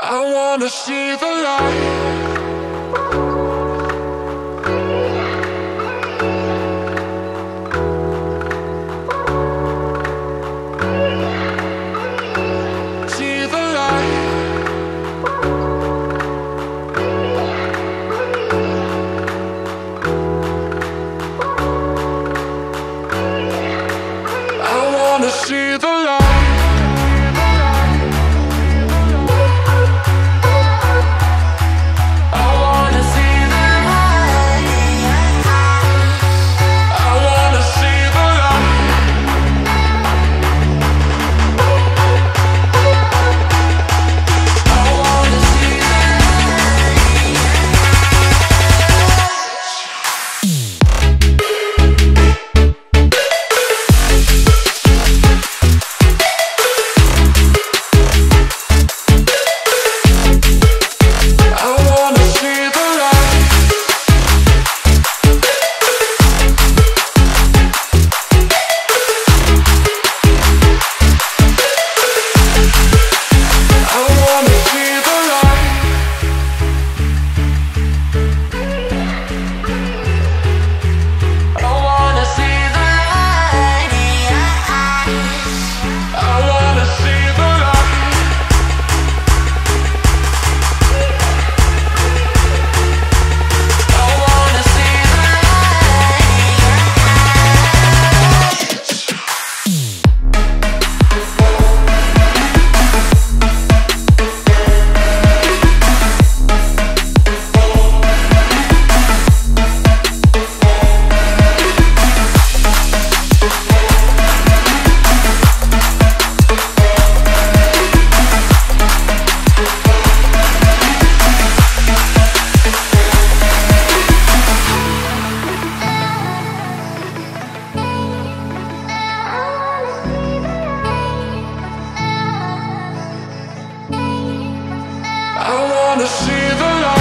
I wanna see the light, see the light, I wanna see the light. I wanna see the light.